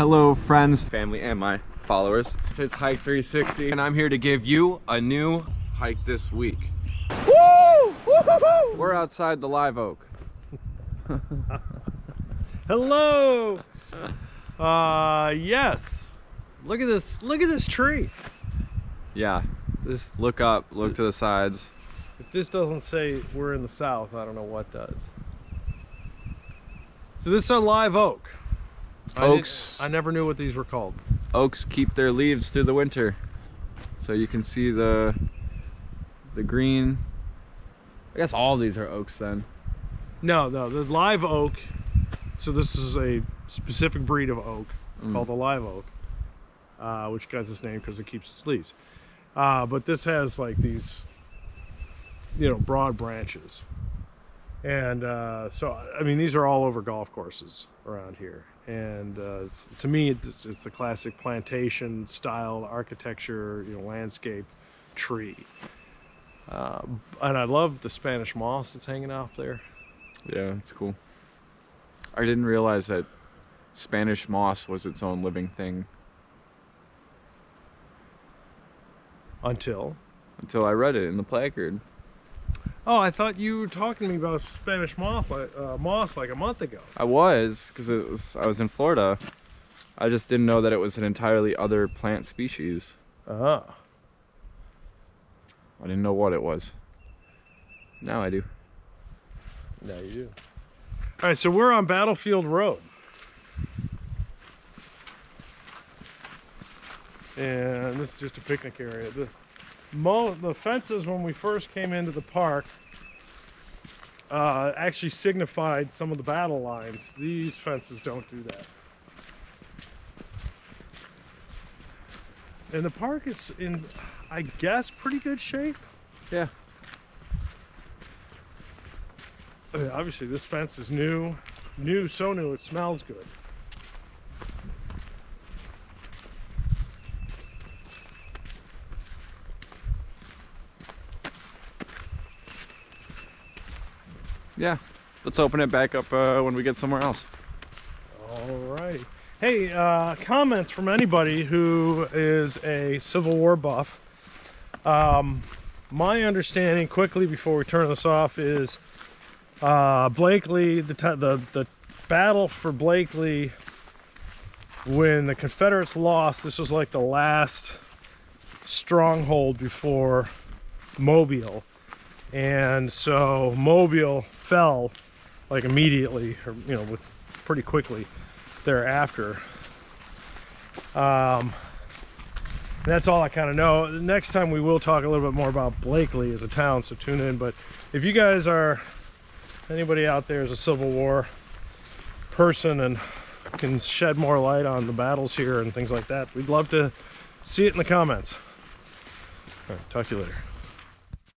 Hello friends, family, and my followers. This is Hike 360 and I'm here to give you a new hike this week. Woo! Woo-hoo-hoo! We're outside the Live Oak. Hello! Yes. Look at this, tree. Yeah, this, look up, look to the sides. If this doesn't say we're in the South, I don't know what does. So this is our live oak. Oaks. I never knew what these were called. Oaks keep their leaves through the winter. So you can see the green. I guess all these are oaks then. No, the live oak. So this is a specific breed of oak called the live oak, which has its name because it keeps its leaves. But this has like these, broad branches. And so, I mean, these are all over golf courses around here. And to me, it's the classic plantation style architecture, landscape tree. And I love the Spanish moss that's hanging off there. Yeah, it's cool. I didn't realize that Spanish moss was its own living thing. Until I read it in the placard. Oh, I thought you were talking to me about Spanish moss like a month ago. I was, because I was in Florida. I just didn't know that it was an entirely other plant species. Uh-huh. I didn't know what it was. Now I do. Now you do. All right, so we're on Battlefield Road. And this is just a picnic area. The fences when we first came into the park actually signified some of the battle lines. These fences don't do that. And the park is in, I guess, pretty good shape. Yeah. I mean, obviously this fence is new. So new it smells good. Yeah, let's open it back up when we get somewhere else. All right. Hey, comments from anybody who is a Civil War buff. My understanding, quickly before we turn this off, is Blakeley, the battle for Blakeley when the Confederates lost. This was like the last stronghold before Mobile. And so Mobile fell like immediately, or pretty quickly thereafter. That's all I kind of know. Next time we will talk a little bit more about Blakeley as a town, so tune in. But if you guys are, anybody out there is a Civil War person and can shed more light on the battles here and things like that, we'd love to see it in the comments. All right, talk to you later.